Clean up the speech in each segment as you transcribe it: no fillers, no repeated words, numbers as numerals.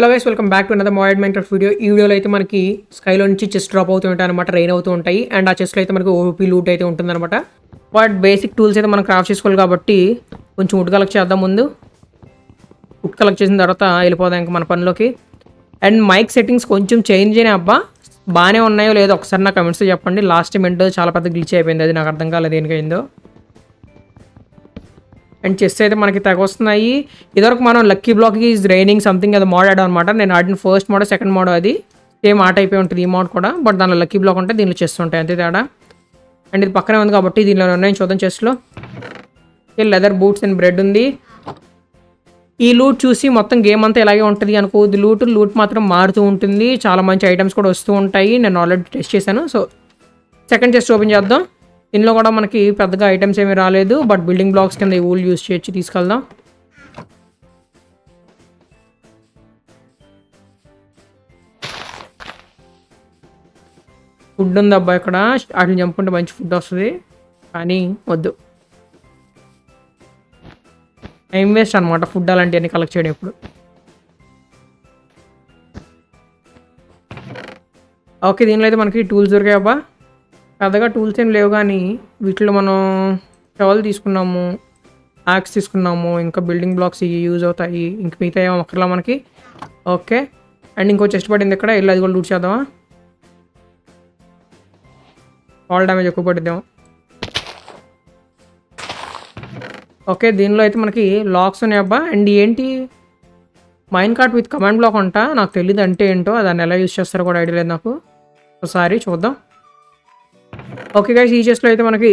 Hello guys, welcome back to another modern Minecraft video. ఈ వీడియోలో అయితే మనకి స్కైలో నుంచి చెస్ డ్రాప్ అవుతూ ఉంటాయి అనమాట, రెయిన్ అవుతూ ఉంటాయి. అండ్ ఆ చెస్లో అయితే మనకి ఓపీ లూట్ అయితే ఉంటుందన్నమాట. బట్ బేసిక్ టూల్స్ అయితే మనం క్రాఫ్ట్ చేసుకోవాలి కాబట్టి కొంచెం వుడ్ కలెక్ట్ చేద్దాం. ముందు వుడ్ కలెక్ట్ చేసిన తర్వాత వెళ్ళిపోదాం ఇంకా మన పనిలోకి. అండ్ మైక్ సెట్టింగ్స్ కొంచెం చేంజ్ అయినా అబ్బా బాగానే ఉన్నాయో లేదో ఒకసారి నా కమెంట్స్లో చెప్పండి. లాస్ట్ టైం ఏంటో చాలా పెద్ద గ్లిచ్ అయిపోయింది, అది నాకు అర్థం కాలేదు దేనికైందో. అండ్ చెస్ అయితే మనకి తగ్గొస్తున్నాయి. ఇదివరకు మనం lucky block is raining something అది మోడ్ ఆడాం అనమాట. నేను ఆడిన ఫస్ట్ మోడ్ సెకండ్ మోడ్ అది సేమ్ ఆట అయిపోయి ఉంటుంది ఈ మోడ్ కూడా. బట్ దానిలో లక్కీ బ్లాక్ ఉంటే దీనిలో చెస్ ఉంటాయి, అంతే తేడా. అండ్ ఇది పక్కనే ఉంది కాబట్టి దీనిలో ఉన్నాయి చూద్దాం. చెస్లో లెదర్ బూట్స్ అండ్ బ్రెడ్ ఉంది. ఈ లూట్ చూసి మొత్తం గేమ్ అంతా ఇలాగే ఉంటుంది అనుకోవద్దు. లూట్ మాత్రం మారుతూ ఉంటుంది, చాలా మంచి ఐటమ్స్ కూడా వస్తూ ఉంటాయి. నేను ఆల్రెడీ టెస్ట్ చేశాను. సో సెకండ్ చెస్ ఓపెన్ చేద్దాం. దీనిలో కూడా మనకి పెద్దగా ఐటమ్స్ ఏమీ రాలేదు, బట్ బిల్డింగ్ బ్లాక్స్ కింద ఈ ఊళ్ళు యూజ్ చేసి తీసుకెళ్దాం. ఫుడ్ ఉంది అబ్బా ఇక్కడ, వాటిని చంపుకుంటే మంచి ఫుడ్ వస్తుంది కానీ వద్దు, టైం వేస్ట్ అనమాట ఫుడ్ అలాంటివన్నీ కలెక్ట్ చేయడం. ఇప్పుడు ఓకే, దీనిలో అయితే మనకి టూల్స్ దొరికాయి అబ్బా. పెద్దగా టూల్స్ ఏం లేవు కానీ వీటిలో మనం షవల్ తీసుకున్నాము, యాక్స్ తీసుకున్నాము, ఇంకా బిల్డింగ్ బ్లాక్స్ ఇవి యూజ్ అవుతాయి. ఇంక మిగతా ఏమో అక్కర్లా మనకి. ఓకే, అండ్ ఇంకో చెస్ట్ పడింది ఇక్కడ, వెళ్ళి అది కూడా లూట్ చేద్దామా. ఆల్ డ్యామేజ్ ఎక్కువ పడిద్దాము. ఓకే, దీనిలో అయితే మనకి లాక్స్ ఉన్నాయి అబ్బా. అండ్ ఏంటి మైన్క్రాఫ్ట్ విత్ కమాండ్ బ్లాక్ అంట, నాకు తెలియదు అంటే ఏంటో, దాన్ని ఎలా యూజ్ చేస్తారో కూడా ఐడియా లేదు నాకు. ఒకసారి చూద్దాం. ఓకే గైస్, ఈ చెస్ట్లో అయితే మనకి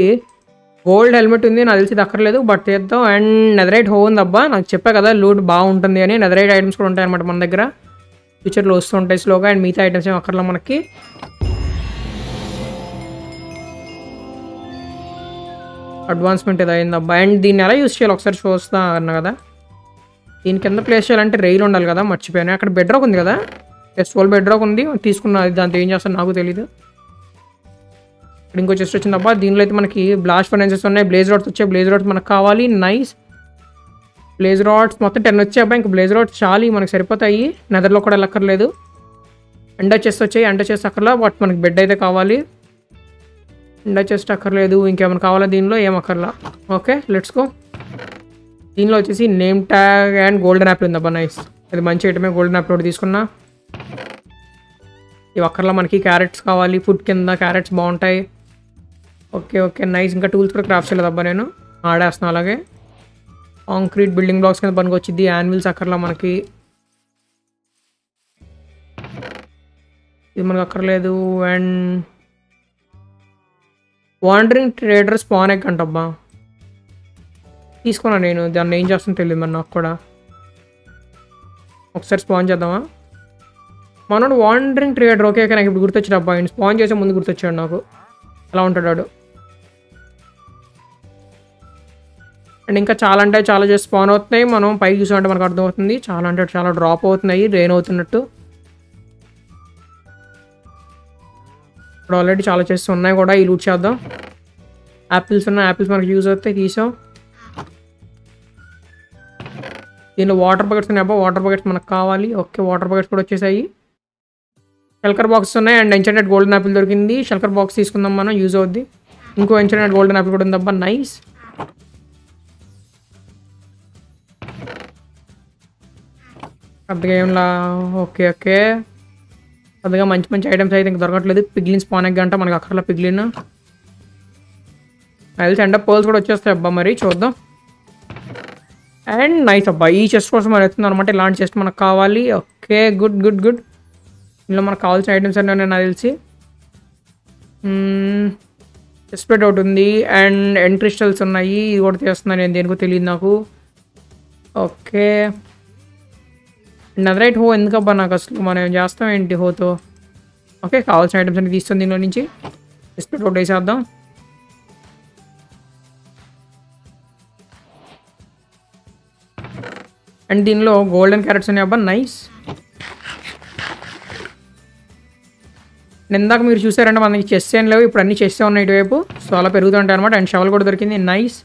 గోల్డ్ హెల్మెట్ ఉంది, నాకు తెలిసి దక్కర్లేదు బట్ తీద్దాం. అండ్ నెదరైట్ హో ఉంది అబ్బా, నాకు చెప్పా కదా లూట్ బాగుంటుంది అని. నెదరైట్ ఐటమ్స్ కూడా ఉంటాయి అనమాట మన దగ్గర, ఫ్యూచర్లో వస్తూ ఉంటాయి స్లోగా. అండ్ మిగతా ఐటమ్స్ ఏమి అక్కర్లా మనకి. అడ్వాన్స్మెంట్ ఏదో అయింది అబ్బా. అండ్ దీన్ని ఎలా యూజ్ చేయాలి ఒకసారి చూస్తా అన్నా కదా. దీని కింద ప్లేస్ చేయాలంటే రెయిల్ ఉండాలి కదా, మర్చిపోయాను. అక్కడ బెడ్రాక్ ఉంది కదా, ఎస్ ఓల్ బెడ్రాక్ ఉంది తీసుకున్నా, దాంతో ఏం చేస్తాను నాకు తెలియదు. ఇంకో చెస్ట్ వచ్చింది అబ్బా. దీనిలో అయితే మనకి బ్లాస్ట్ ఫైనాన్సెస్ ఉన్నాయి, బ్లేజ్ రాడ్స్ వచ్చాయి. బ్లేజ్ రాడ్స్ మనకు కావాలి, నైస్. బ్లేజ్ రాడ్స్ మొత్తం 10 వచ్చాయి అబ్బా. ఇంకా బ్లేజ్ రాడ్స్ చాలు మనకు సరిపోతాయి, నెదర్లో కూడా వెళ్ళక్కర్లేదు. అండా చెస్ట్ వచ్చాయి, అండా చెస్ట్ అక్కర్లా. బట్ మనకి బెడ్ అయితే కావాలి, అండా చెస్ట్ అక్కర్లేదు. ఇంకేమైనా కావాలా దీనిలో ఏమక్కర్లా. Okay let's go. దీనిలో వచ్చేసి name tag and golden apple ఉంది అబ్బా, నైస్. అది మంచి ఐటమే, గోల్డెన్ యాపిల్ ఒకటి తీసుకున్నా. ఇవి అక్కర్లా మనకి. క్యారెట్స్ కావాలి, ఫుడ్ కింద క్యారెట్స్ బాగుంటాయి. Okay okay nice. ఇంకా టూల్స్ కూడా క్రాఫ్ట్ చేయలేదు అబ్బా, నేను ఆడేస్తున్నాను. అలాగే కాంక్రీట్ బిల్డింగ్ బ్లాక్స్ కింద పనికి వచ్చింది. యాన్విల్స్ అక్కర్లా మనకి, ఇది మనకు అక్కర్లేదు. And wandering trader spawn egg అంటబ్బా తీసుకున్నాను నేను, దాన్ని ఏం చేస్తానో తెలియదు మరి నాకు కూడా. ఒకసారి స్పాన్ చేద్దామా మనోడు, వాండరింగ్ ట్రేడర్. ఓకే ఓకే, నాకు ఇప్పుడు గుర్తొచ్చాడు అబ్బా, ఆయన స్పాన్ చేసే ముందు గుర్తొచ్చాడు నాకు, అలా ఉంటాడు. అండ్ ఇంకా చాలా అంటే చాలా చేసి స్పాన్ అవుతున్నాయి. మనం పైకి చూసామంటే మనకు అర్థమవుతుంది చాలా అంటే చాలా డ్రాప్ అవుతున్నాయి, రెయిన్ అవుతున్నట్టు. ఇప్పుడు ఆల్రెడీ చాలా చేసి ఉన్నాయి కూడా, ఈ లూట్ చేద్దాం. యాపిల్స్ ఉన్నాయి, యాపిల్స్ మనకు యూజ్ అవుతాయి, తీసాం. దీనిలో వాటర్ బకెట్స్ ఉన్నాయి అబ్బా, వాటర్ బకెట్స్ మనకు కావాలి. ఓకే వాటర్ బకెట్స్ కూడా వచ్చేసాయి. షెల్కర్ బాక్స్ ఉన్నాయి. అండ్ ఎంచంటెడ్ గోల్డెన్ యాపిల్ దొరికింది, షెల్కర్ బాక్స్ తీసుకుందాం మనం, యూజ్ అవుద్ది. ఇంకో ఎంచంటెడ్ గోల్డెన్ యాపిల్ కూడా ఉంది అబ్బా, నైస్. పెద్దగా ఏంలా. ఓకే ఓకే, పెద్దగా మంచి మంచి ఐటమ్స్ అయితే ఇంకా దొరకట్లేదు. పిగ్లిన్ స్పాన్ ఎగ్ అంట, మనకు అక్కర్లా పిగ్లిన్. అది ఎండ పర్ల్స్ కూడా వచ్చేస్తాయి అబ్బా, మరి చూద్దాం. అండ్ నైస్ అబ్బా, ఈ చెస్ట్ కోసం మరి అవుతుంది అనమాట, ఇలాంటి చెస్ట్ మనకు కావాలి. Okay good good good. ఇందులో మనకు కావాల్సిన ఐటమ్స్ అన్నీ నాకు తెలిసి. చెస్ ప్లేట్ ఒకటి ఉంది, అండ్ ఎండ్ క్రిస్టల్స్ ఉన్నాయి, ఇది కూడా తీస్తున్నాను నేను, దేనికో తెలియదు నాకు. ఓకే నెదరైట్ హో ఎందుకబ్బా నాకు అసలు, మనం ఏం చేస్తాం ఏంటి హోతో. ఓకే కావాల్సిన ఐటమ్స్ అన్ని తీస్తుంది దీనిలో నుంచి. చెస్ ప్లేట్ ఒకటి వేసేద్దాం. అండ్ దీనిలో గోల్డెన్ క్యారెట్స్ ఉన్నాయి అబ్బా, నైస్. ఇందాక మీరు చూసారంటే మనకి చెస్ ఏం లేవు, ఇప్పుడు అన్ని చెస్సే ఉన్నాయి ఇటువైపు, సో అలా పెరుగుతూ ఉంటాయి అనమాట. అండ్ షవల్ కూడా దొరికింది, నైస్.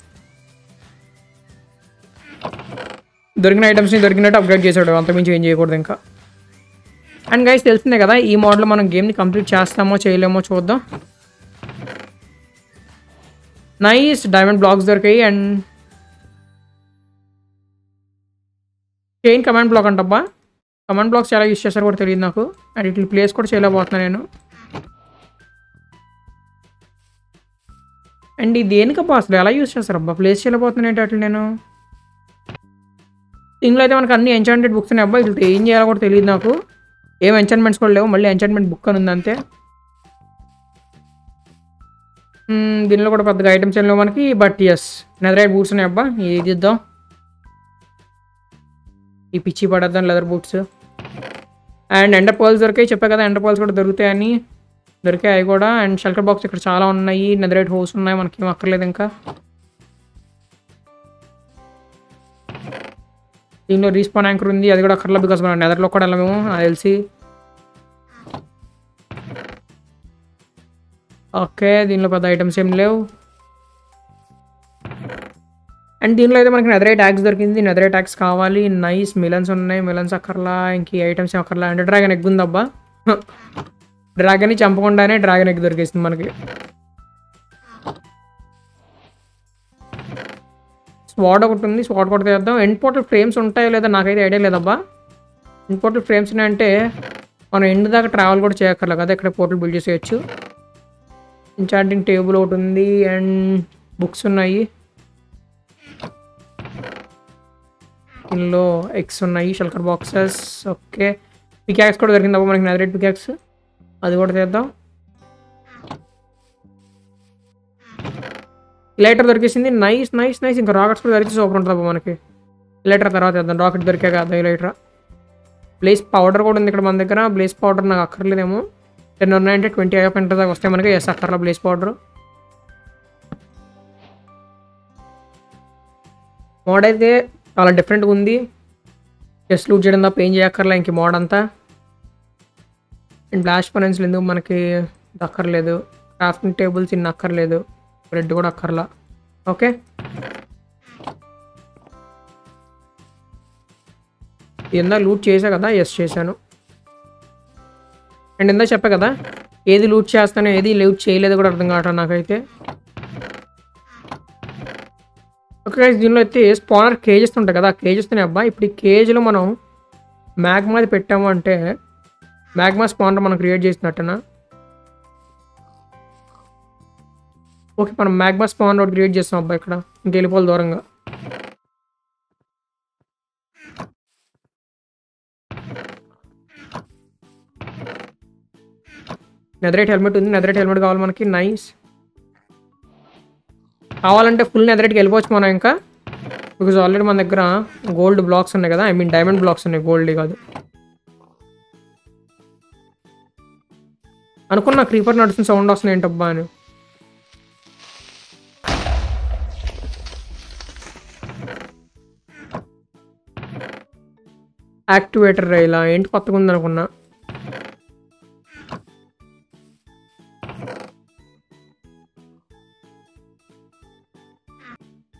దొరికిన ఐటమ్స్ని దొరికినట్టు అప్గ్రేడ్ చేసాడు, అంతకుమించి ఏం చేయకూడదు. ఇంకా And guys, telsunde kada ee model lo manam game ni complete chestamo cheyalemo chuddam. Nice diamond blocks dorkayi and chain command block antabba. Command blocks chala use chesaru kuda teliyadu naaku and it will place kuda cheyalabothunnanu nenu. And idenka possible ela use chesaru abba place cheyalabothunnanu enti atlu nenu. ఇంగ్లో అయితే మనకు అన్ని enchanted books ఉన్నాయి అబ్బా. ఇట్లా ఏం చేయాలో కూడా తెలియదు నాకు. ఏం ఎంచాంట్మెంట్స్ కూడా లేవు, మళ్ళీ ఎంచాంట్మెంట్ బుక్ అని ఉంది అంతే. దీనిలో కూడా పెద్దగా ఐటమ్స్ ఏం లేవు మనకి, బట్ ఎస్ నెదరైట్ బూట్స్ ఉన్నాయి అబ్బా. ఇది ఇద్దాం, ఈ పిచ్చి పడద్దాం leather boots. And ender pearls దొరికాయి, చెప్పా కదా ఎండర్ పర్ల్స్ కూడా దొరుకుతాయని, దొరికాయి అవి కూడా. అండ్ షెల్టర్ బాక్స్ ఇక్కడ చాలా ఉన్నాయి, నెదరైట్ హోల్స్ ఉన్నాయి, మనకేం అక్కర్లేదు ఇంకా. దీనిలో రీస్పాన్ యాంకర్ ఉంది, అది కూడా అక్కర్లా బికాస్ మనం నెదర్లో కూడా వెళ్ళాము నాకు తెలిసి. ఓకే, దీనిలో పెద్ద ఐటమ్స్ ఏం లేవు. అండ్ దీనిలో అయితే మనకి నెదరైట్ యాక్స్ దొరికింది, నెదరైట్ యాక్స్ కావాలి. నైస్, మిలన్స్ ఉన్నాయి, మిలన్స్ అక్కర్లా, ఇంక ఐటమ్స్ ఏం అక్కర్లా. అంటే డ్రాగన్ ఎగ్ ఉందబ్బా, డ్రాగన్ని చంపకుండానే డ్రాగన్ ఎగ్ దొరికేసింది మనకి. స్వాడ్ ఒకటి ఉంది, స్వాడ్ కూడా తీద్దాం. ఎండ్ పోర్టల్ ఫ్రేమ్స్ ఉంటాయో లేదా నాకైతే ఐడియా లేదబ్బా. ఎండ్ పోర్టల్ ఫ్రేమ్స్ అంటే మనం ఎండ్ దాకా ట్రావెల్ కూడా చేయక్కర్లేదు కదా, ఇక్కడ పోర్టల్ బిల్డ్ చేసేయచ్చు. ఎన్ఛాంటింగ్ టేబుల్ ఒకటి ఉంది అండ్ బుక్స్ ఉన్నాయి, ఇందులో ఎగ్స్ ఉన్నాయి, షెల్కర్ బాక్సెస్. ఓకే, పికాక్స్ కూడా దొరికింది అబ్బా మనకి, నెదరైట్ పికాక్స్, అది కూడా తీద్దాం. లైటర్ దొరికేసింది, నైస్ నైస్ నైస్. ఇంకా రాకెట్స్ కూడా దొరికితే సూపర్ ఉంటుంది మనకి. లైటర్ తర్వాత వేద్దాం, రాకెట్ దొరికే కదా లైటర్. బ్లేస్ పౌడర్ కూడా ఉంది ఇక్కడ మన దగ్గర, బ్లేస్ పౌడర్ నాకు అక్కర్లేదేమో. 10 ఉన్నాయంటే 20 దాకా వస్తాయి మనకి. ఎస్ అక్కర్లా బ్లేస్ పౌడర్. మోడ్ అయితే చాలా డిఫరెంట్గా ఉంది, జస్ట్ లూట్ చేయడం తప్ప ఏం చేయక్కర్లా ఇంక మోడ్ అంతా. అండ్ బ్లాస్ట్ పనెన్స్లు ఎందుకు మనకి అక్కర్లేదు, క్రాఫ్టింగ్ టేబుల్స్ ఇన్ని అక్కర్లేదు, బ్రెడ్ కూడా అక్కర్లా. ఓకే, ఇందా లూట్ చేసా కదా, ఎస్ చేశాను. అండ్ ఇందా చెప్పా కదా ఏది లూట్ చేస్తానో ఏది లూట్ చేయలేదు కూడా అర్థం కావటం నాకైతే. ఓకే, దీనిలో అయితే స్పానర్ కేజెస్ ఉంటాయి కదా, కేజెస్ తోనే అబ్బా. ఇప్పుడు ఈ కేజ్లో మనం మ్యాగ్మాది పెట్టాము అంటే మ్యాగ్మా స్పానర్ మనం క్రియేట్ చేసినట్టేనా. ఓకే, మనం మ్యాగ్మా స్పాన్ రోడ్ క్రియేట్ చేస్తాం అబ్బా ఇక్కడ, ఇంక వెళ్ళిపోవాలి దూరంగా. నెదరైట్ హెల్మెట్ ఉంది, నెదరైట్ హెల్మెట్ కావాలి మనకి. నైస్, కావాలంటే ఫుల్ నెదరైట్కి వెళ్ళిపోవచ్చు మనం ఇంకా, బికాజ్ ఆల్రెడీ మన దగ్గర గోల్డ్ బ్లాక్స్ ఉన్నాయి కదా, ఐ మీన్ డైమండ్ బ్లాక్స్ ఉన్నాయి, గోల్డ్ కాదు. అనుకున్న క్రీపర్ నడుస్తున్న సౌండ్ వస్తున్నాయి ఏంటబ్బా అని. యాక్టివేటర్ ఇలా ఏంటి కొత్తగా ఉందనుకున్నా.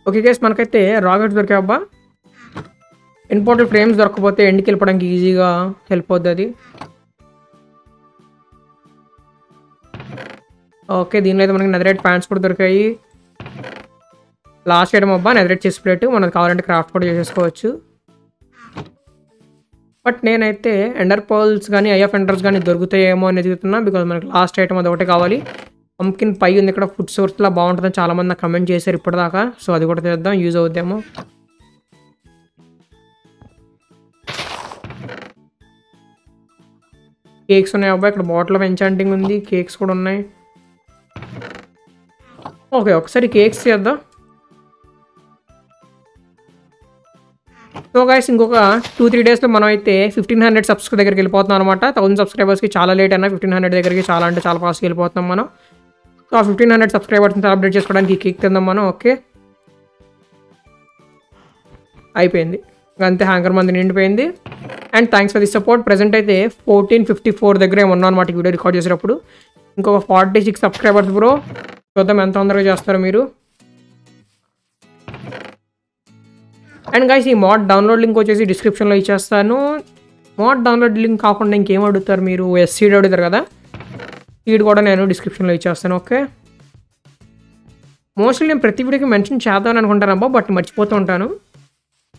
ఓకే గైస్, మనకైతే రాకెట్స్ దొరికాయి అబ్బా. ఇంపార్టెంట్ ఫ్రేమ్స్ దొరకకపోతే ఎండ్కి వెళ్ళిపోవడానికి ఈజీగా హెల్ప్ అవుతుంది అది. ఓకే, దీనిలో అయితే మనకి నెదరైట్ ప్యాంట్స్ కూడా దొరికాయి. లాస్ట్ ఐటమ్ అబ్బా నెదరైట్ చెస్ట్ ప్లేట్, మనకు కావాలంటే క్రాఫ్ట్ కూడా చేసేసుకోవచ్చు. బట్ నేనైతే ఎండర్ పర్ల్స్ కానీ ఐ ఆఫ్ ఎండర్స్ కానీ దొరుకుతాయేమో అని ఎదుగుతున్నా, బికాజ్ మనకి లాస్ట్ ఐటమ్ అది ఒకటే కావాలి. పంకిన్ పై ఉంది ఇక్కడ, ఫుడ్ సోర్స్లా బాగుంటుందని చాలామంది నాకు కమెంట్ చేశారు ఇప్పటిదాకా, సో అది కూడా చేద్దాం, యూజ్ అవుద్దాము. కేక్స్ ఉన్నాయి అబ్బాయి ఇక్కడ, బాటిల్ ఆఫ్ ఎంచాంటింగ్ ఉంది, కేక్స్ కూడా ఉన్నాయి. ఓకే, ఒకసారి కేక్స్ చేద్దాం. సో గైస్, ఇంకొక 2-3 డేస్లో మనం అయితే 1500 సబ్స్ దగ్గరికి వెళ్ళిపోతున్నాం అనమాట. 1000 సబ్స్క్రైబర్స్కి చాలా లేట్ అయినా 1500 దగ్గరికి చాలా అంటే చాలా ఫాస్ట్గా వెళ్ళిపోతున్నాం మనం. సో 1500 సబ్స్క్రైబర్స్ని సెలబ్రేట్ చేసుకోవడానికి కేక్ తిందాం మనం. ఓకే, అయిపోయింది అంతే, హ్యాంకర్ మంది నిండిపోయింది. And thanks for the support. Present అయితే 1454 దగ్గర ఏమన్నా అనమాట ఈ వీడియో రికార్డ్ చేసేటప్పుడు. ఇంకొక 46 సబ్స్క్రైబర్స్ బ్రో, చూద్దాం ఎంత తొందరగా చేస్తారు మీరు. అండ్ గైస్, ఈ మోడ్ డౌన్లోడ్ లింక్ వచ్చేసి డిస్క్రిప్షన్లో ఇచ్చేస్తాను. mod download link కాకుండా ఇంకేం అడుగుతారు మీరు ఎస్సీడ్ అడుగుతారు కదా ఇది కూడా నేను డిస్క్రిప్షన్ లో ఇచ్చేస్తాను ఓకే మోస్ట్లీ నేను ప్రతి వీడియోకి మెన్షన్ చేద్దాం అనుకుంటాను అబ్బా బట్ మర్చిపోతూ ఉంటాను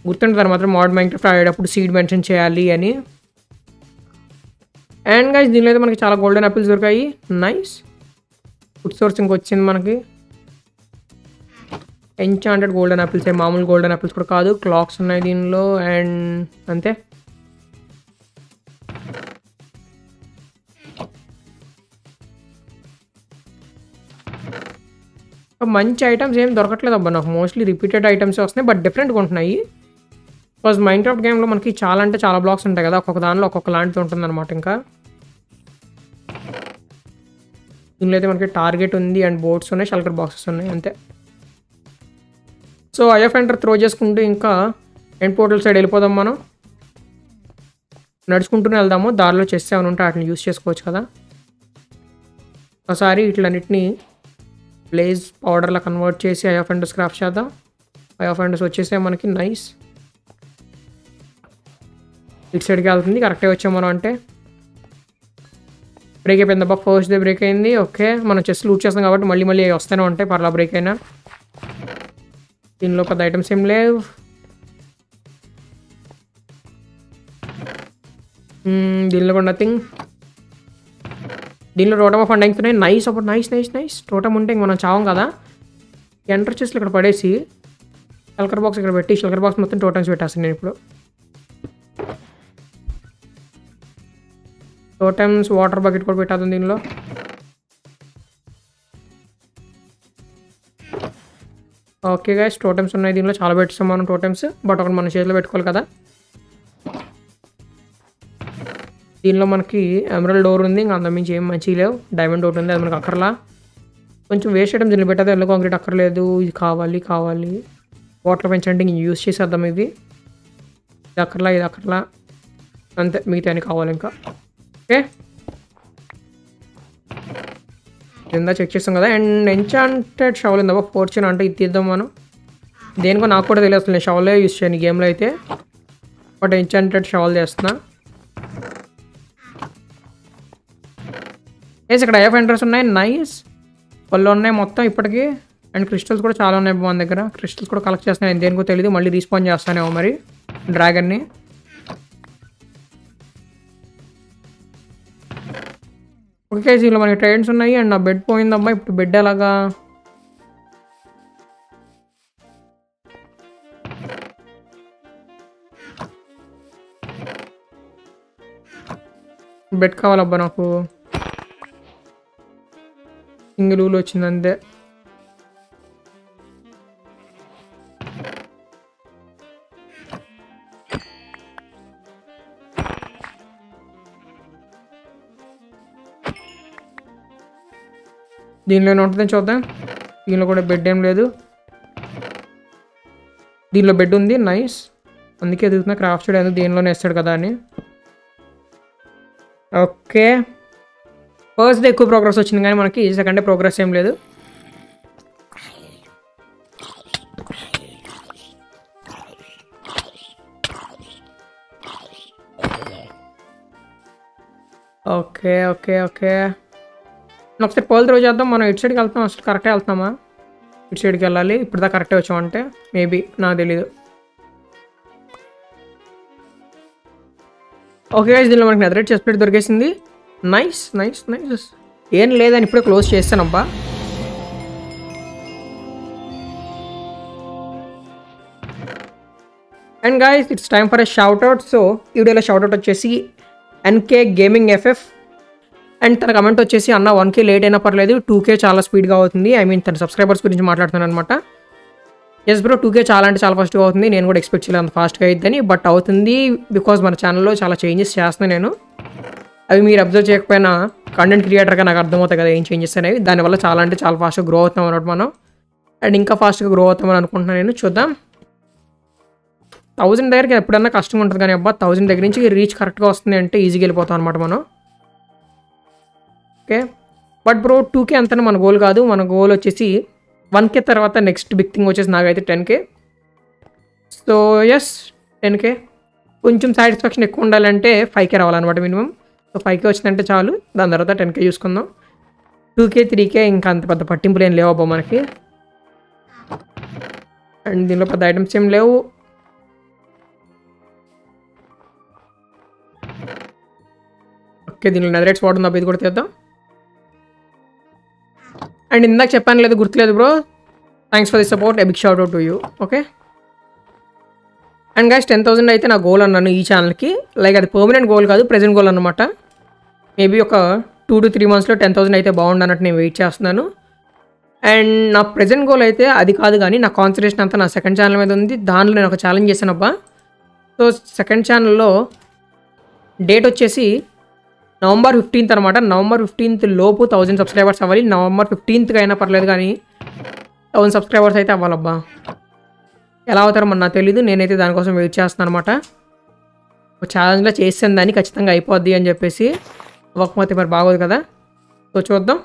గుర్తుంటారు మాత్రం మోడ్ మైన్క్రాఫ్ట్ ఆడేటప్పుడు సీడ్ మెన్షన్ చేయాలి అని అండ్ గైస్ దీనిలో అయితే మనకి చాలా గోల్డెన్ ఆపిల్స్ దొరికాయి నైస్ ఫుడ్ సోర్సింగ్ వచ్చింది మనకి Enchanted golden apples, normal golden apples కూడా కాదు clocks ఉన్నాయి దీనిలో and అంతే మంచి ఐటమ్స్ ఏం దొరకట్లేదు అబ్బా నాకు మోస్ట్లీ రిపీటెడ్ ఐటమ్స్ వస్తున్నాయి బట్ డిఫరెంట్ గా ఉంటున్నాయి బికాజ్ మైన్క్రాఫ్ట్ గేమ్ లో మనకి చాలా అంటే చాలా బ్లాక్స్ ఉంటాయి కదా ఒక్కొక్క దానిలో ఒక్కొక్క లాంటిది ఉంటుందన్నమాట ఇంకా దీనిలో అయితే మనకి టార్గెట్ ఉంది అండ్ బోట్స్ ఉన్నాయి షెల్టర్ బాక్సెస్ ఉన్నాయి అంతే so eye of ender throw చేసుకుంటూ ఇంకా ఎండ్ పోర్టల్ సైడ్ వెళ్ళిపోదాం మనం నడుచుకుంటూనే వెళ్దాము దారిలో చెస్ ఏమైనా ఉంటే వాటిని యూస్ చేసుకోవచ్చు కదా ఒకసారి వీటిలన్నింటినీ బ్లేజ్ పౌడర్లా కన్వర్ట్ చేసి ఐ ఆఫ్ ఎండర్స్ క్రాఫ్ట్ చేద్దాం ఐ ఆఫ్ ఎండర్స్ వచ్చేసే మనకి నైస్ ఇటు సైడ్కి వెళ్తుంది కరెక్ట్గా వచ్చాం మనం అంటే బ్రేక్ అయిపోయింది అబ్బా ఫస్ట్ డే బ్రేక్ అయింది ఓకే మనం చెస్ లూట్ చేస్తాం కాబట్టి మళ్ళీ మళ్ళీ వస్తూనే ఉంటాయి పర్లా బ్రేక్ అయినా దీనిలో పెద్ద ఐటమ్స్ ఏం లేవు దీనిలో కూడా నథింగ్ దీనిలో టోటమ్ ఆఫ్ అండ్ ఉన్నాయి నైస్ అప్పుడు నైస్ నైస్ నైస్ టోటమ్ ఉంటే మనం చావం కదా ఎంటర్ చేసి ఇక్కడ పడేసి షెల్కర్ బాక్స్ ఇక్కడ పెట్టి షెల్కర్ బాక్స్ మొత్తం టోటమ్స్ పెట్టేస్తాను నేను ఇప్పుడు టోటమ్స్ వాటర్ బకెట్ కూడా పెట్టేద్దాం దీనిలో ఓకే గైస్ టోటమ్స్ ఉన్నాయి దీనిలో చాలా పెట్టేస్తాం మనం టోటమ్స్ బట్ ఒకటి మన చేతిలో పెట్టుకోవాలి కదా దీనిలో మనకి ఎమరల్డ్ డోర్ ఉంది ఇంకా అంతమించి ఏం మంచి లేవు డైమండ్ డోర్ ఉంది అది మనకు అక్కర్లా కొంచెం వేస్ట్ ఐటమ్స్ దీనిలో పెట్టేది ఎల్లో కాంక్రీట్ అక్కర్లేదు ఇది కావాలి కావాలి వాటర్ పెంచడానికి యూజ్ చేసేద్దాం ఇవి ఇది అక్కర్లా అంతే మిగతా అని కావాలి ఇంకా ఓకే కింద చెక్ చేస్తాం కదా అండ్ ఎన్ఛాంటెడ్ షవల్ ఉందా ఫోర్చ్యూన్ అంటే ఇది తీద్దాం మనం దేనికో నాకు కూడా తెలియదు అసలు నేను షవలే యూస్ చేయను గేమ్లో అయితే బట్ ఎన్ఛాంటెడ్ షవల్ చేస్తున్నా ఏస్ ఇక్కడ ఐఎఫ్ ఎంట్రస్ ఉన్నాయి నైస్ పళ్ళు ఉన్నాయి మొత్తం ఇప్పటికీ అండ్ క్రిస్టల్స్ కూడా చాలా ఉన్నాయి మన దగ్గర క్రిస్టల్స్ కూడా కలెక్ట్ చేస్తున్నాయి నేను దేనికో తెలియదు మళ్ళీ రీస్పాండ్ చేస్తానేమో మరి డ్రాగన్ని ఓకే దీనిలో మనకి ట్రైన్స్ ఉన్నాయి అండ్ నా బెడ్ పోయిందమ్మా ఇప్పుడు బెడ్ ఎలాగా బెడ్ కావాలబ్బా నాకు సింగిల్ ఊలు వచ్చింది అంతే దీనిలో ఉంటుందని చూద్దాం దీనిలో కూడా బెడ్ ఏం లేదు దీనిలో బెడ్ ఉంది నైస్ అందుకే ఎదుగుతున్నా క్రాఫ్ట్ చేయడం దీనిలోనే వేస్తాడు కదా అని ఓకే ఫస్ట్ డే ఎక్కువ ప్రోగ్రెస్ వచ్చింది కానీ మనకి సెకండ్ డే ప్రోగ్రెస్ ఏం లేదు ఓకే ఓకే ఓకే ఒకసారి పోల్ త్రో చేద్దాం మనం ఇటు సైడ్కి వెళ్తాం అసలు కరెక్టే వెళ్తామా ఇటు సైడ్కి వెళ్ళాలి ఇప్పుడు దా కరెక్టే వచ్చామంటే మేబీ నాకు తెలీదు ఓకే గైస్ దీనిలో మనకి నెదరేట్ చెస్ ప్లేట్ దొరికేసింది నైస్ నైస్ నైస్ ఏం లేదని ఇప్పుడే క్లోజ్ చేస్తానబ్బా and guys it's time for a shoutout so ఈ వీడియోలో షౌట్అవుట్ వచ్చేసి ఎన్కే గేమింగ్ ఎఫ్ఎఫ్ అండ్ తన కమెంట్ వచ్చేసి అన్న 1K లేట్ అయినా పర్లేదు 2K చాలా స్పీడ్గా అవుతుంది ఐ మీన్ తన సబ్స్క్రైబర్స్ గురించి మాట్లాడుతున్నాను అనమాట ఎస్ బ్రో 2K చాలా అంటే చాలా ఫాస్ట్గా అవుతుంది నేను కూడా ఎక్స్పెక్ట్ చేయలేదు అంత ఫాస్ట్గా అయిద్దని బట్ అవుతుంది బికాజ్ మన ఛానల్లో చాలా చేంజెస్ చేస్తున్నాను నేను అవి మీరు అబ్జర్వ్ చేయకపోయినా కంటెంట్ క్రియేటర్గా నాకు అర్థమవుతాయి కదా ఏం చేంజెస్ అనేవి దానివల్ల చాలా అంటే చాలా ఫాస్ట్గా గ్రో అవుతాం అన్నమాట మనం అండ్ ఇంకా ఫాస్ట్గా గ్రో అవుతామని అనుకుంటున్నాను నేను చూద్దాం 1000 దగ్గరికి ఎప్పుడన్నా కష్టంగా ఉంటుంది కానీ అబ్బా 1000 దగ్గర నుంచి రీచ్ కరెక్ట్గా వస్తుంది అంటే ఈజీగా వెళ్ళిపోతాం అనమాట మనం ఓకే బట్ బ్రో 2K అంతనే మన గోల్ కాదు మన గోల్ వచ్చేసి 1K తర్వాత నెక్స్ట్ బిగ్ థింగ్ వచ్చేసి నాకైతే 10K సో ఎస్ 10K కొంచెం సాటిస్ఫాక్షన్ ఎక్కువ ఉండాలంటే 5K రావాలన్నమాట మినిమం. సో 5K వచ్చిందంటే చాలు, దాని తర్వాత 10K చూసుకుందాం. 2K 3K ఇంకా అంత పెద్ద పట్టింపులు ఏం లేవు అబ్బా మనకి. అండ్ దీనిలో పెద్ద ఐటమ్స్ ఏం లేవు. ఓకే, దీనిలో నెదరైట్స్ వాడు ఉందా, ఇది కూడా తీద్దాం. అండ్ ఇందాక చెప్పాను లేదు, గుర్తులేదు bro, thanks for the support, a big shout out to you. Okay and guys 10,000 అయితే నా గోల్ అన్నాను ఈ ఛానల్కి. లైక్ అది పర్మనెంట్ గోల్ కాదు, ప్రెజెంట్ గోల్ అనమాట. మేబీ ఒక 2 to 3 monthsలో 10,000 అయితే బాగుండన్నట్టు నేను వెయిట్ చేస్తున్నాను. అండ్ నా ప్రెజెంట్ గోల్ అయితే అది కాదు, కానీ నా కాన్సన్ట్రేషన్ అంతా నా సెకండ్ ఛానల్ మీద ఉంది. దానిలో నేను ఒక ఛాలెంజ్ చేశాను అబ్బా. సో సెకండ్ ఛానల్లో డేట్ వచ్చేసి November 15th అనమాట. November 15th లోపు 1000 సబ్స్క్రైబర్స్ అవ్వాలి. November 15th అయినా పర్లేదు, కానీ 1000 సబ్స్క్రైబర్స్ అయితే అవ్వాలబ్బా. ఎలా అవుతారో మన నాకు తెలీదు, నేనైతే దానికోసం వెయిట్ చేస్తున్నాను అనమాట. ఒక ఛాలెంజ్లో చేసాను, దాన్ని ఖచ్చితంగా అయిపోద్ది అని చెప్పేసి, అవ్వకపోతే మరి బాగోదు కదా. సో చూద్దాం.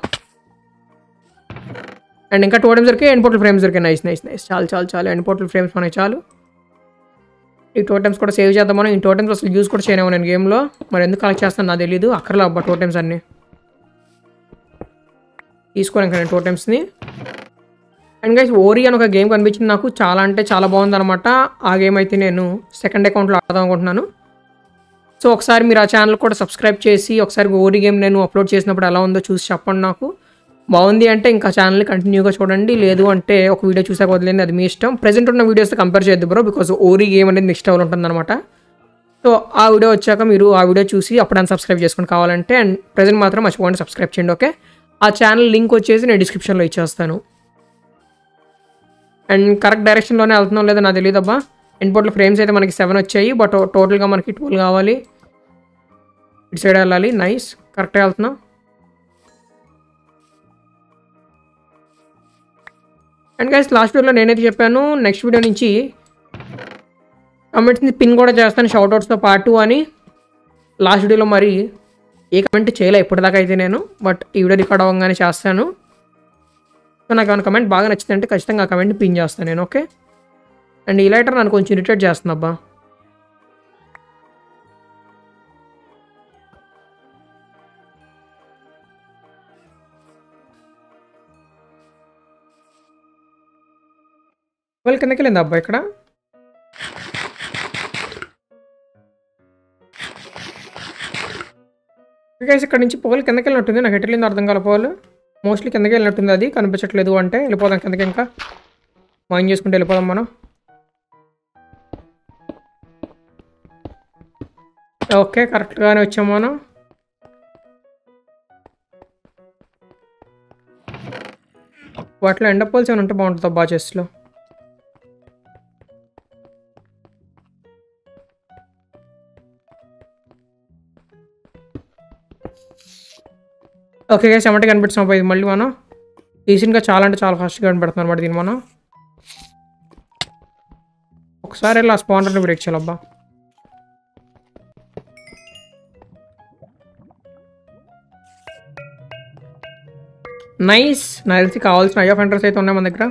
అండ్ ఇంకా 2 items దొరికాయి, ఎండ్ పోర్టల్ ఫ్రేమ్స్ దొరికాయి. నైస్ చాలు ఎండ్ పోర్టల్ ఫ్రేమ్స్ మనకి చాలు. ఈ టోటమ్స్ కూడా సేవ్ చేద్దాం మనం. ఈ టోటమ్స్ అసలు యూజ్ కూడా చేయలేము నేను గేమ్లో, మరి ఎందుకు కలెక్ట్ చేస్తాను నాకు తెలియదు. అక్కర్లా అబ్బా, టోటమ్స్ అన్నీ తీసుకోను ఇంకా నేను టోటమ్స్ని. అండ్ గైస్ ఓరి అని ఒక గేమ్ కనిపించింది నాకు, చాలా అంటే చాలా బాగుందనమాట. ఆ గేమ్ అయితే నేను సెకండ్ అకౌంట్లో ఆడదాం అనుకుంటున్నాను. సో ఒకసారి మీరు ఆ ఛానల్ కూడా సబ్స్క్రైబ్ చేసి ఒకసారి ఓరి గేమ్ నేను అప్లోడ్ చేసినప్పుడు ఎలా ఉందో చూసి చెప్పండి నాకు. బాగుంది అంటే ఇంకా ఛానల్ని కంటిన్యూగా చూడండి, లేదు అంటే ఒక వీడియో చూసాక వదిలేండి, అది మీ ఇష్టం. ప్రెజెంట్ ఉన్న వీడియోస్తో కంపేర్ చేయొద్దు బ్రో, బికాజ్ ఓరి గేమ్ అనేది నెక్స్ట్ లెవెల్ ఉంటుందన్నమాట. సో ఆ వీడియో వచ్చాక మీరు ఆ వీడియో చూసి అప్పుడు అని సబ్స్క్రైబ్ చేసుకోండి కావాలంటే. అండ్ ప్రెజెంట్ మాత్రం మర్చిపోండి సబ్స్క్రైబ్ చేయండి. ఓకే, ఆ ఛానల్ లింక్ వచ్చేసి నేను డిస్క్రిప్షన్లో ఇచ్చేస్తాను. అండ్ కరెక్ట్ డైరెక్షన్లోనే వెళ్తున్నాం లేదో నాకు తెలియదు అబ్బా. ఇన్పోర్ట్లో ఫ్రేమ్స్ అయితే మనకి 7 వచ్చాయి, బట్ టోటల్గా మనకి 12 కావాలి. ఇటు సైడ్ వెళ్ళాలి. నైస్, కరెక్ట్గా వెళ్తున్నాం. అండ్ గైస్ లాస్ట్ వీడియోలో నేనైతే చెప్పాను నెక్స్ట్ వీడియో నుంచి కమెంట్స్ని పిన్ కూడా చేస్తాను షౌట్అవుట్స్తో పాటు అని. లాస్ట్ వీడియోలో మరి ఏ కమెంట్ చేయలే ఇప్పటిదాకా అయితే నేను, బట్ ఈ వీడియో రికార్డ్ అవ్వగానే చేస్తాను. సో నాకు ఏమైనా కమెంట్ బాగా నచ్చిందంటే ఖచ్చితంగా ఆ కమెంట్ని పిన్ చేస్తాను నేను. ఓకే, అండ్ ఈ లైటర్ నన్ను కొంచెం ఇరిటేట్ చేస్తుంది అబ్బా. వాళ్ళు కిందకి వెళ్ళింది అబ్బా ఇక్కడ. ఇక్కడ నుంచి పోలు కిందకి వెళ్ళినట్టుంది, నాకు ఎట్లా అర్థం కాల. పోలు మోస్ట్లీ కిందకి వెళ్ళినట్టుంది, అది కనిపించట్లేదు అంటే వెళ్ళిపోదాం కిందకి. ఇంకా మైన్ చేసుకుంటే వెళ్ళిపోదాం మనం. ఓకే, కరెక్ట్గానే వచ్చాం మనం. వాటిలో ఎండ పోల్స్ ఏమైనా ఉంటే బాగుంటుంది అబ్బా చెస్లో. ఓకే గైస్, చెమట కనిపెట్టాం అబ్బా. ఇది మళ్ళీ మనం రీసెంట్గా చాలా అంటే చాలా ఫాస్ట్గా కనిపెడుతున్నాం అనమాట. దీన్ని మనం ఒకసారి వెళ్ళి ఆ స్పాండర్ని బ్రేక్ చేయాలబ్బా. నైస్, నాకు తెలిసి కావాల్సిన ఐ ఆఫ్ ఎంట్రన్స్ అయితే ఉన్నాయి మన దగ్గర.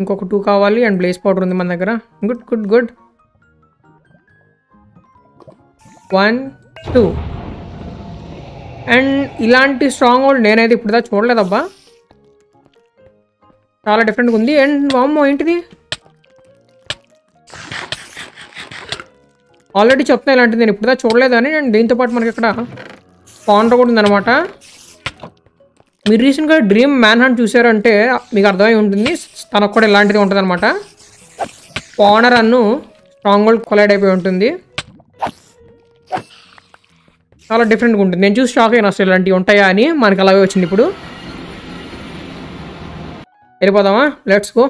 ఇంకొక 2 కావాలి. అండ్ బ్లేస్ పౌడర్ ఉంది మన దగ్గర. గుడ్ 1 2. అండ్ ఇలాంటి స్ట్రాంగ్ హోల్డ్ నేనైతే ఇప్పుడుదా చూడలేదబ్బా, చాలా డిఫరెంట్గా ఉంది. అండ్ వామ్మో ఏంటిది, ఆల్రెడీ చెప్తున్నా ఇలాంటిది నేను ఇప్పుడుదా చూడలేదు అని. అండ్ దీంతోపాటు మనకి ఇక్కడ స్పాండర్ కూడా ఉందన్నమాట. మీరు రీసెంట్గా డ్రీమ్ మ్యాన్ హంట్ చూసారంటే మీకు అర్థమై ఉంటుంది, తనకు కూడా ఇలాంటిది ఉంటుందన్నమాట. స్పాండర్ అన్ను స్ట్రాంగ్ హోల్డ్ కొలైడ్ అయిపోయి ఉంటుంది, చాలా డిఫరెంట్గా ఉంటుంది. నేను చూసి షాక్ అయినా అసలు ఇలాంటివి ఉంటాయా అని, మనకు అలాగే వచ్చింది ఇప్పుడు. వెళ్ళిపోదామా, లెట్స్ గో.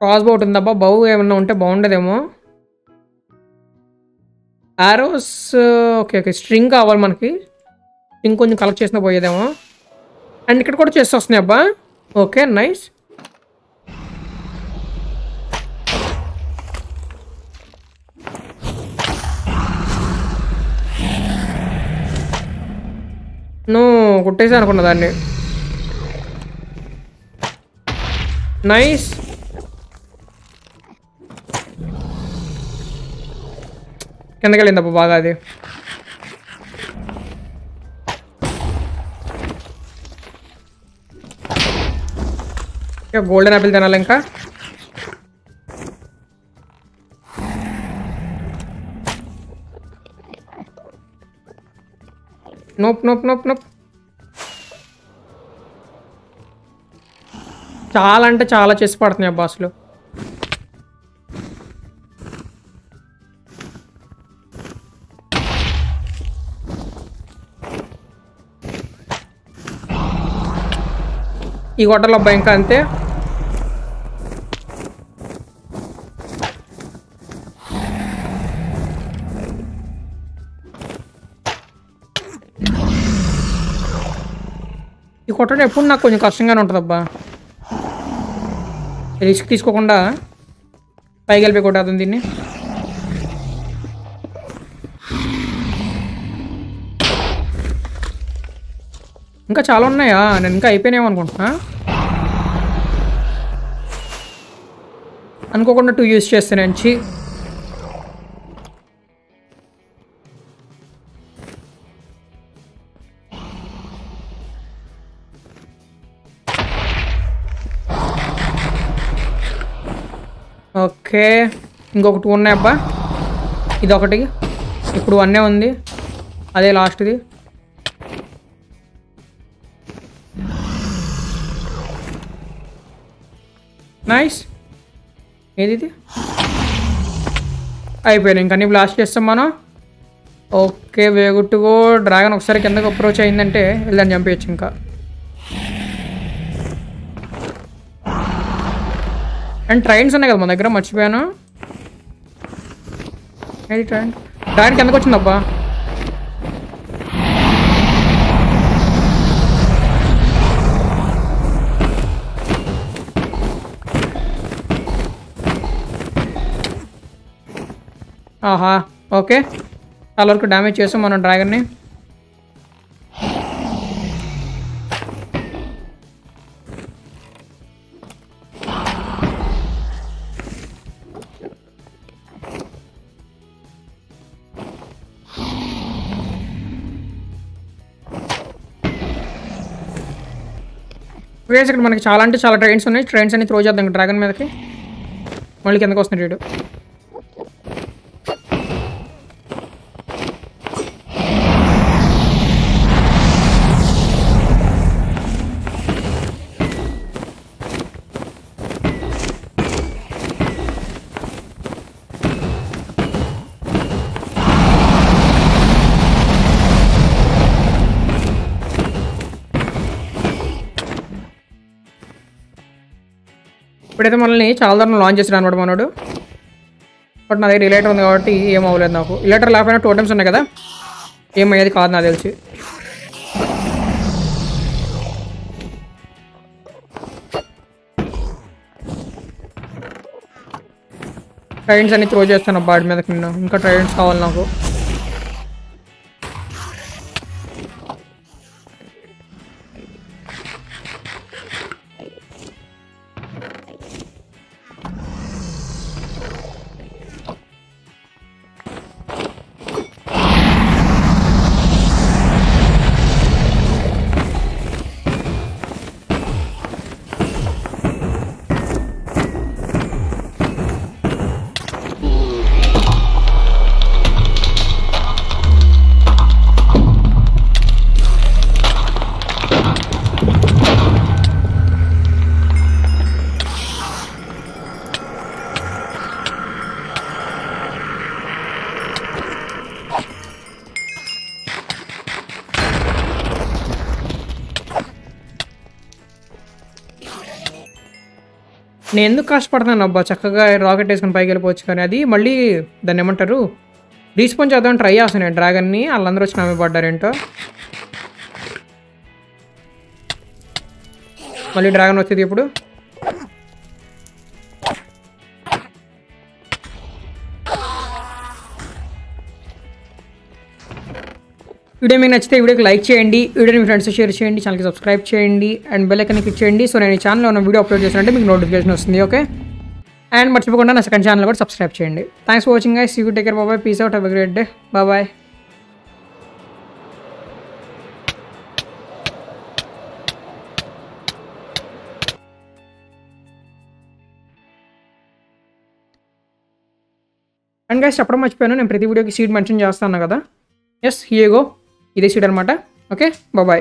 క్రాస్ బౌట్ ఉందబ్బా, బౌ ఏమన్నా ఉంటే బాగుండదేమో. ఆరోస్ ఓకే స్ట్రింగ్ కావాలి మనకి, స్ట్రింగ్ కొంచెం కలెక్ట్ చేసినా పోయేదేమో. అండ్ ఇక్కడ కూడా చేసి వస్తున్నాయి అబ్బా. Okay nice. కొట్టేసా అనుకున్న దాన్ని. Nice, Can I get in the Baga? Your golden apple then Alenka. Nope. Chala and Chala chess partner, Baslo. You got a lot of bank, aren't they? You got a puna coin casting around the bar. Risk this coconda. Paigal be got than the ఇంకా చాలా ఉన్నాయా నేను ఇంకా అయిపోయినేం అనుకుంటున్నా అనుకోకుండా 2 use చేస్తానని చి okay ఇంకొకటి ఉన్నాయి అబ్బా ఇది ఒకటి ఇప్పుడు అన్నే ఉంది అదే last the Nice. Edidi. I pairing can you blast chestam mana? Okay, we are good to go. Dragon oksari kendaki approach ayindante illa jump cheyach inka. And trains unnai kada mana daggara marchipayanu. Hey train. Dragon kendaki vachindappa. Aha, okay. Color could damage chesam on a dragon name. Wait a second, man. Chala trains on it. Trains and throw the dragon. Only can the cost in the But I don't launch it. But I do But I relate on the RT. I don't know. Later, I have totems. I don't know. I am not sure if I have a rocket. I am not sure if I have a respawn. I am not sure if I have a dragon. I dragon. If you like this video, share it with your friends, subscribe and click the bell icon so that you can upload a video. And మర్చిపోకుండా నా second channel కూడా subscribe చేయండి. Thanks for watching guys. See you, take care, bye bye, peace out, have a great day, bye bye. And guys చెప్పడం మర్చిపోయాను, నేను ప్రతి వీడియోకి seed mention చేస్తాను కదా. ఎస్ హియర్ యు గో, ఇదే సీడ్ అన్నమాట. Okay, bye by.